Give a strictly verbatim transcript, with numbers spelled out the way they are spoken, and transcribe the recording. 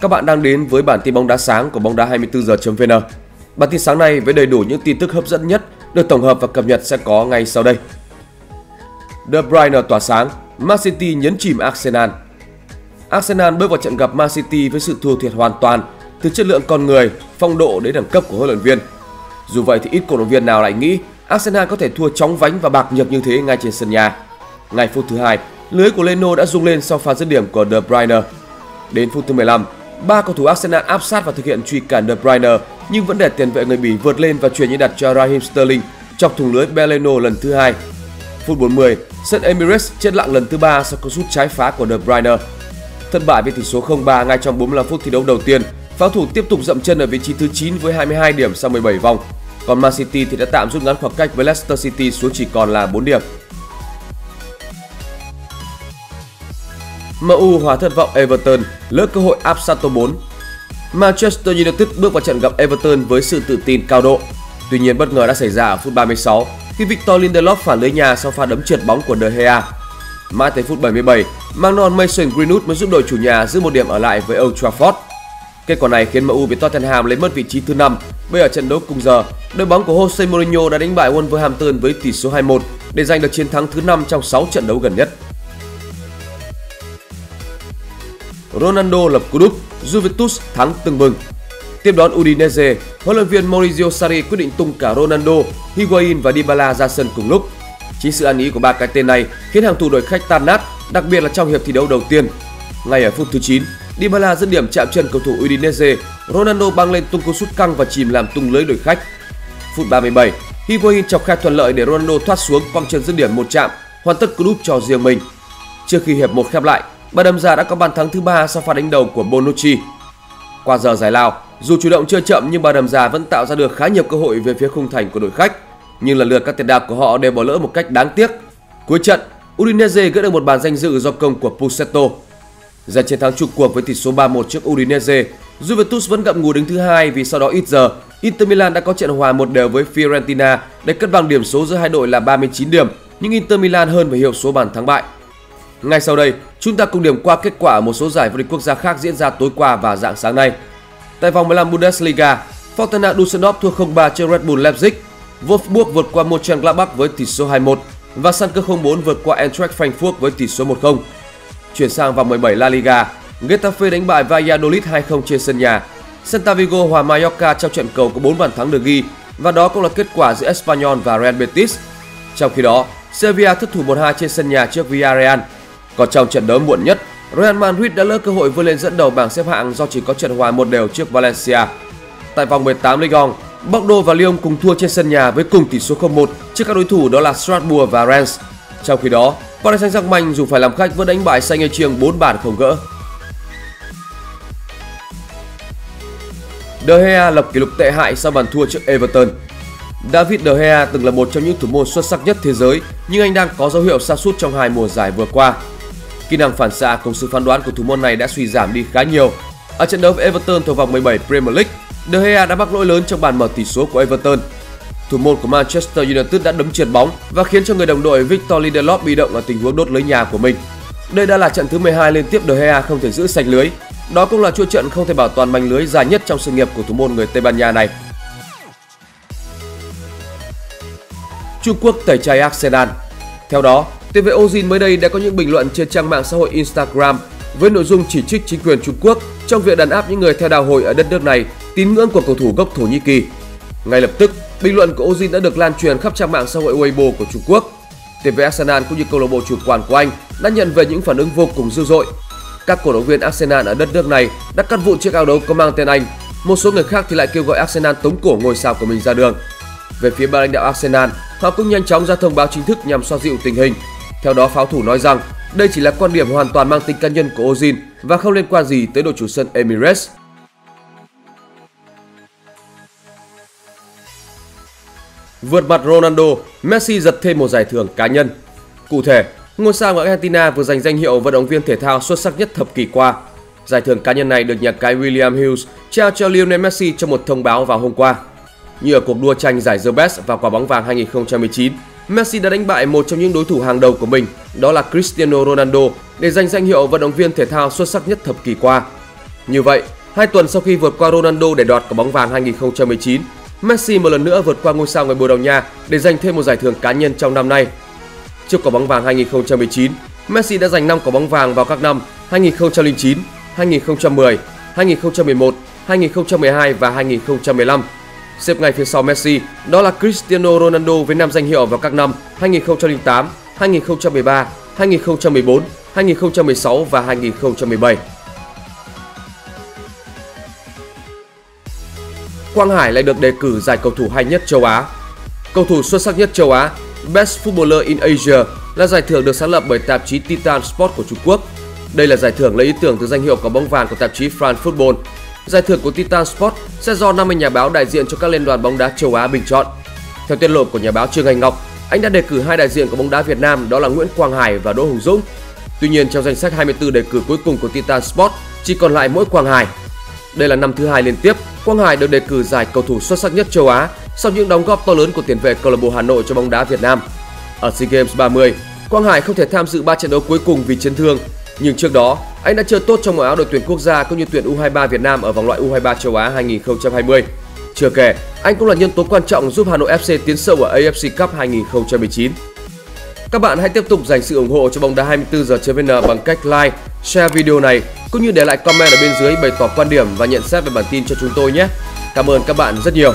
Các bạn đang đến với bản tin bóng đá sáng của bóng đá hai mươi bốn giờ chấm vn. Bản tin sáng nay với đầy đủ những tin tức hấp dẫn nhất được tổng hợp và cập nhật sẽ có ngay sau đây. De Bruyne tỏa sáng, Man City nhấn chìm Arsenal. Arsenal bước vào trận gặp Man City với sự thua thiệt hoàn toàn từ chất lượng con người, phong độ đến đẳng cấp của huấn luyện viên. Dù vậy thì ít cổ động viên nào lại nghĩ Arsenal có thể thua chóng vánh và bạc nhược như thế ngay trên sân nhà. Ngay phút thứ hai, lưới của Leno đã rung lên sau pha dứt điểm của De Bruyne. Đến phút thứ mười lăm, ba cầu thủ Arsenal áp sát và thực hiện truy cản De Bruyne nhưng vẫn để tiền vệ người Bỉ vượt lên và chuyền như đặt cho Raheem Sterling chọc thủng lưới Leno lần thứ hai. Phút bốn mươi, sân Emirates chết lặng lần thứ ba sau cú sút trái phá của De Bruyne. Thất bại với tỷ số không ba ngay trong bốn mươi lăm phút thi đấu đầu tiên, pháo thủ tiếp tục dậm chân ở vị trí thứ chín với hai mươi hai điểm sau mười bảy vòng. Còn Man City thì đã tạm rút ngắn khoảng cách với Leicester City xuống chỉ còn là bốn điểm. em u hòa thất vọng Everton, lỡ cơ hội áp sát top bốn. Manchester United bước vào trận gặp Everton với sự tự tin cao độ. Tuy nhiên bất ngờ đã xảy ra ở phút ba mươi sáu khi Victor Lindelof phản lưới nhà sau pha đấm trượt bóng của De Gea. Mãi tới phút bảy mươi bảy, mang non Mason Greenwood mới giúp đội chủ nhà giữ một điểm ở lại với Old Trafford. Kết quả này khiến em u bị Tottenham lấy mất vị trí thứ năm. Bây giờ trận đấu cùng giờ, đội bóng của Jose Mourinho đã đánh bại Wolverhampton với tỷ số hai một để giành được chiến thắng thứ năm trong sáu trận đấu gần nhất. Ronaldo lập cú đúp, Juventus thắng tưng bừng. Tiếp đón Udinese, huấn luyện viên Maurizio Sarri quyết định tung cả Ronaldo, Higuain và Dybala ra sân cùng lúc. Chính sự ăn ý của ba cái tên này khiến hàng thủ đội khách tan nát, đặc biệt là trong hiệp thi đấu đầu tiên. Ngay ở phút thứ chín, Dybala dứt điểm chạm chân cầu thủ Udinese, Ronaldo băng lên tung cú sút căng và chìm làm tung lưới đội khách. Phút ba mươi bảy, Higuain chọc khe thuận lợi để Ronaldo thoát xuống quăng chân dứt điểm một chạm, hoàn tất cú đúp cho riêng mình. Trước khi hiệp một khép lại, Bà đâm ra đã có bàn thắng thứ ba sau pha đánh đầu của Bonucci. Qua giờ giải lao, dù chủ động chưa chậm nhưng bà đâm ra vẫn tạo ra được khá nhiều cơ hội về phía khung thành của đội khách, nhưng lần lượt các tiền đạo của họ đều bỏ lỡ một cách đáng tiếc. Cuối trận, Udinese gỡ được một bàn danh dự do công của Puscetto. Giành chiến thắng chung cuộc với tỷ số ba một trước Udinese, Juventus vẫn ngậm ngùi đứng thứ hai vì sau đó ít giờ, Inter Milan đã có trận hòa một đều với Fiorentina để cân bằng điểm số giữa hai đội là ba mươi chín điểm, nhưng Inter Milan hơn về hiệu số bàn thắng bại. Ngay sau đây, chúng ta cùng điểm qua kết quả một số giải vô địch quốc gia khác diễn ra tối qua và rạng sáng nay. Tại vòng mười lăm Bundesliga, Fortuna Düsseldorf thua không ba trước Red Bull Leipzig, Wolfsburg vượt qua Mönchengladbach với tỷ số hai một và Schalke không bốn vượt qua Eintracht Frankfurt với tỷ số một không. Chuyển sang vòng mười bảy La Liga, Getafe đánh bại Valladolid hai không trên sân nhà, Celta Vigo hòa Mallorca trong trận cầu có bốn bàn thắng được ghi và đó cũng là kết quả giữa Espanyol và Real Betis. Trong khi đó, Sevilla thất thủ một hai trên sân nhà trước Villarreal. Còn trong trận đấu muộn nhất, Real Madrid đã lỡ cơ hội vươn lên dẫn đầu bảng xếp hạng do chỉ có trận hòa một đều trước Valencia. Tại vòng mười tám Ligue một, Bordeaux và Lyon cùng thua trên sân nhà với cùng tỷ số không một trước các đối thủ đó là Strasbourg và Rennes. Trong khi đó, Paris Saint-Germain dù phải làm khách vẫn đánh bại Saint-Etienne bốn bàn không gỡ. De Gea lập kỷ lục tệ hại sau bàn thua trước Everton. David De Gea từng là một trong những thủ môn xuất sắc nhất thế giới nhưng anh đang có dấu hiệu sa sút trong hai mùa giải vừa qua. Kỹ năng phản xạ cùng sự phán đoán của thủ môn này đã suy giảm đi khá nhiều. Ở trận đấu với Everton thuộc vòng mười bảy Premier League, De Gea đã mắc lỗi lớn trong bàn mở tỷ số của Everton. Thủ môn của Manchester United đã đấm trượt bóng và khiến cho người đồng đội Victor Lindelof bị động ở tình huống đốt lưới nhà của mình. Đây đã là trận thứ mười hai liên tiếp De Gea không thể giữ sạch lưới. Đó cũng là chuỗi trận không thể bảo toàn mảnh lưới dài nhất trong sự nghiệp của thủ môn người Tây Ban Nha này. Trung Quốc tẩy chay Arsenal. Theo đó, tiền vệ Özil mới đây đã có những bình luận trên trang mạng xã hội Instagram với nội dung chỉ trích chính quyền Trung Quốc trong việc đàn áp những người theo đạo Hồi ở đất nước này, tín ngưỡng của cầu thủ gốc Thổ Nhĩ Kỳ. Ngay lập tức, bình luận của Özil đã được lan truyền khắp trang mạng xã hội Weibo của Trung Quốc. Tiền vệ Arsenal cũng như câu lạc bộ chủ quản của anh đã nhận về những phản ứng vô cùng dữ dội. Các cổ động viên Arsenal ở đất nước này đã cắt vụn chiếc áo đấu có mang tên anh. Một số người khác thì lại kêu gọi Arsenal tống cổ ngôi sao của mình ra đường. Về phía ban lãnh đạo Arsenal, họ cũng nhanh chóng ra thông báo chính thức nhằm xoa dịu tình hình. Theo đó, pháo thủ nói rằng đây chỉ là quan điểm hoàn toàn mang tính cá nhân của Özil và không liên quan gì tới đội chủ sân Emirates. Vượt mặt Ronaldo, Messi giật thêm một giải thưởng cá nhân. Cụ thể, ngôi sao người Argentina vừa giành danh hiệu vận động viên thể thao xuất sắc nhất thập kỷ qua. Giải thưởng cá nhân này được nhà cái William Hughes trao cho Lionel Messi trong một thông báo vào hôm qua. Như ở cuộc đua tranh giải The Best và quả bóng vàng hai nghìn không trăm mười chín, Messi đã đánh bại một trong những đối thủ hàng đầu của mình, đó là Cristiano Ronaldo, để giành danh hiệu vận động viên thể thao xuất sắc nhất thập kỷ qua. Như vậy, hai tuần sau khi vượt qua Ronaldo để đoạt quả bóng vàng hai nghìn không trăm mười chín, Messi một lần nữa vượt qua ngôi sao người Bồ Đào Nha để giành thêm một giải thưởng cá nhân trong năm nay. Trước quả bóng vàng hai nghìn không trăm mười chín, Messi đã giành năm quả bóng vàng vào các năm hai nghìn không trăm lẻ chín, hai nghìn không trăm mười, hai nghìn không trăm mười một, hai nghìn không trăm mười hai và hai nghìn không trăm mười lăm. Xếp ngay phía sau Messi, đó là Cristiano Ronaldo với năm danh hiệu vào các năm hai nghìn không trăm lẻ tám, hai nghìn không trăm mười ba, hai nghìn không trăm mười bốn, hai nghìn không trăm mười sáu và hai nghìn không trăm mười bảy. Quang Hải lại được đề cử giải cầu thủ hay nhất châu Á. Cầu thủ xuất sắc nhất châu Á, Best Footballer in Asia, là giải thưởng được sáng lập bởi tạp chí Titan Sport của Trung Quốc. Đây là giải thưởng lấy ý tưởng từ danh hiệu quả bóng vàng của tạp chí France Football. Giải thưởng của Titan Sport sẽ do năm mươi nhà báo đại diện cho các liên đoàn bóng đá châu Á bình chọn. Theo tiết lộ của nhà báo Trương Anh Ngọc, anh đã đề cử hai đại diện của bóng đá Việt Nam, đó là Nguyễn Quang Hải và Đỗ Hùng Dũng. Tuy nhiên, trong danh sách hai mươi tư đề cử cuối cùng của Titan Sport chỉ còn lại mỗi Quang Hải. Đây là năm thứ hai liên tiếp Quang Hải được đề cử giải cầu thủ xuất sắc nhất châu Á sau những đóng góp to lớn của tiền vệ câu lạc bộ Hà Nội cho bóng đá Việt Nam. Ở SEA Games ba mươi, Quang Hải không thể tham dự ba trận đấu cuối cùng vì chấn thương, nhưng trước đó anh đã chơi tốt trong màu áo đội tuyển quốc gia cũng như tuyển U hai mươi ba Việt Nam ở vòng loại U hai mươi ba châu Á hai nghìn không trăm hai mươi. Chưa kể, anh cũng là nhân tố quan trọng giúp Hà Nội ép xê tiến sâu ở a ép xê Cup hai nghìn không trăm mười chín. Các bạn hãy tiếp tục dành sự ủng hộ cho bóng đá hai mươi tư giờ chấm vn bằng cách like, share video này cũng như để lại comment ở bên dưới bày tỏ quan điểm và nhận xét về bản tin cho chúng tôi nhé. Cảm ơn các bạn rất nhiều.